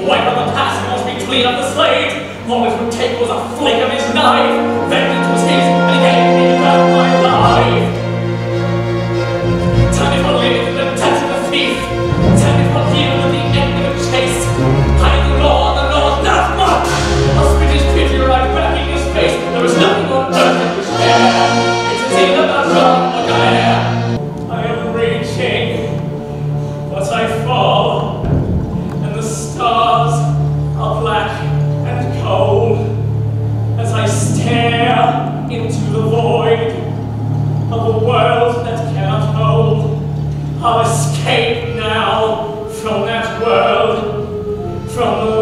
Wipe out the passages between of the slaves. All it would take was a flick of his knife. Vengeance was his, and he gave me back my life. Tell me for living the touch of the thief. Tell me for healing at the end of the chase. Hide the law on the north, not much. I'll spit his pity right back in his face. There is nothing on earth that was fair. It is either that wrong or dire. I am reaching, but I fall, and the stars are black and cold as I stare into the void of a world that cannot hold. I'll escape now from that world, from the